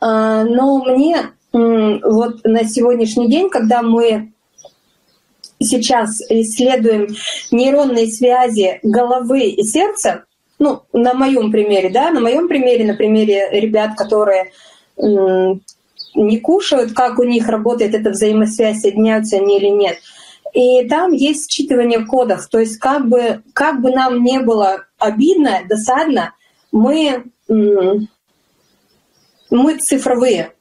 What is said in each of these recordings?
Но мне вот на сегодняшний день, когда мы сейчас исследуем нейронные связи головы и сердца, ну, на моем примере, да, на моем примере, на примере ребят, которые не кушают, как у них работает эта взаимосвязь, соединяются они или нет. И там есть считывание кодов. То есть как бы нам не было обидно, досадно, мы цифровые.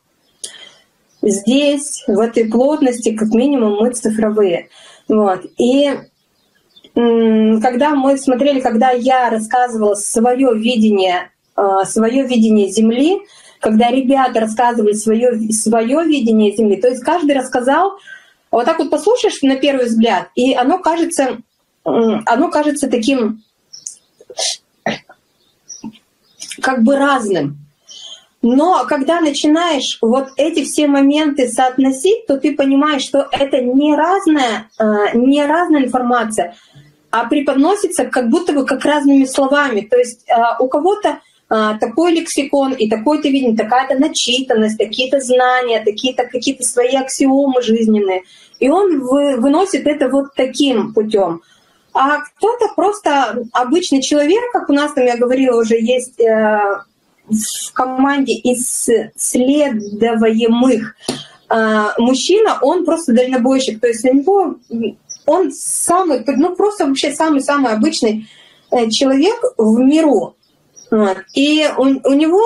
Здесь, в этой плотности, как минимум, мы цифровые. Вот. И когда мы смотрели, когда я рассказывала свое видение Земли, когда ребята рассказывали свое видение Земли, то есть каждый рассказал, вот так вот послушаешь на первый взгляд, и оно кажется таким как бы разным. Но когда начинаешь вот эти все моменты соотносить, то ты понимаешь, что это не разная информация, а преподносится как будто бы как разными словами. То есть у кого-то такой лексикон и такое-то видение, такая-то начитанность, такие-то знания, какие-то свои аксиомы жизненные. И он выносит это вот таким путем. А кто-то просто обычный человек, как у нас там, я говорила, уже есть в команде исследуемых мужчина, он просто дальнобойщик. То есть у него он самый, ну просто вообще самый-самый обычный человек в миру. Вот. И у него,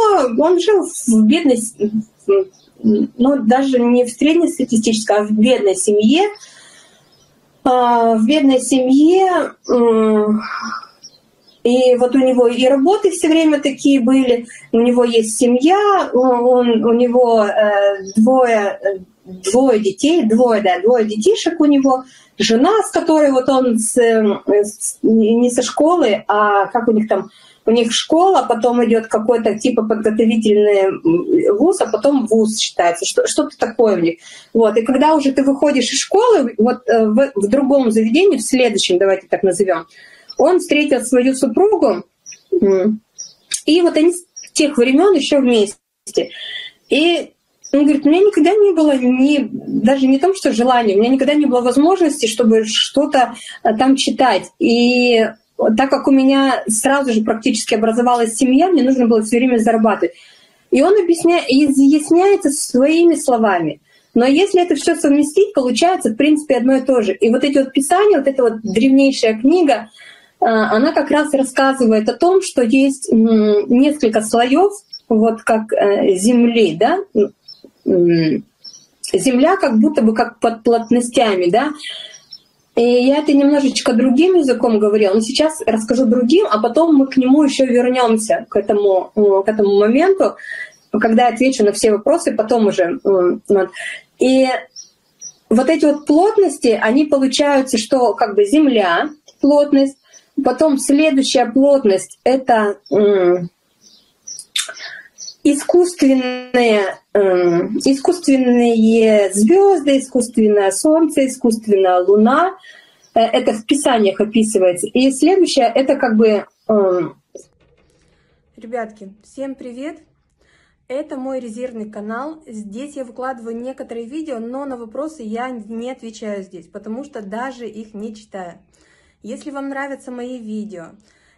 он жил в бедной, ну даже не в среднестатистической, а в бедной семье. В бедной семье. И вот у него и работы все время такие были, у него есть семья, у него двое детей, двое детишек у него, жена, с которой вот он не со школы, а как у них там, у них школа, потом идет какой-то типа подготовительный вуз, а потом вуз считается, что-то такое у них. Вот. И когда уже ты выходишь из школы, вот в другом заведении, в следующем, давайте так назовем, он встретил свою супругу, и вот они с тех времен еще вместе. И он говорит, у меня никогда не было даже не том, что желания, у меня никогда не было возможности, чтобы что-то там читать. И так как у меня сразу же практически образовалась семья, мне нужно было все время зарабатывать. И он изъясняется своими словами. Но если это все совместить, получается, в принципе, одно и то же. И вот эти вот писания, вот эта вот древнейшая книга, она как раз рассказывает о том, что есть несколько слоев, вот как земли, да, земля как будто бы как под плотностями, да. И я это немножечко другим языком говорила, но сейчас расскажу другим, а потом мы к нему еще вернемся, к этому моменту, когда отвечу на все вопросы, потом уже. Вот. И вот эти вот плотности, они получаются, что как бы земля, плотность. Потом следующая плотность — это искусственные звезды, искусственное солнце, искусственная луна. Это в писаниях описывается. И следующее — это как бы… Ребятки, всем привет! Это мой резервный канал. Здесь я выкладываю некоторые видео, но на вопросы я не отвечаю здесь, потому что даже их не читаю. Если вам нравятся мои видео,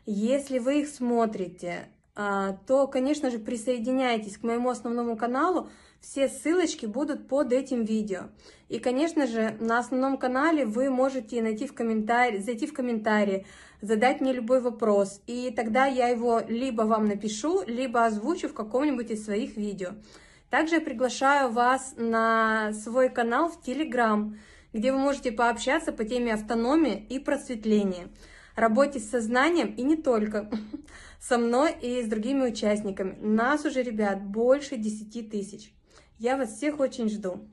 если вы их смотрите, то, конечно же, присоединяйтесь к моему основному каналу. Все ссылочки будут под этим видео. И, конечно же, на основном канале вы можете зайти в комментарии, задать мне любой вопрос. И тогда я его либо вам напишу, либо озвучу в каком-нибудь из своих видео. Также я приглашаю вас на свой канал в Телеграм, где вы можете пообщаться по теме автономии и просветления, работе с сознанием и не только, со мной и с другими участниками. Нас уже, ребят, больше 10 тысяч. Я вас всех очень жду.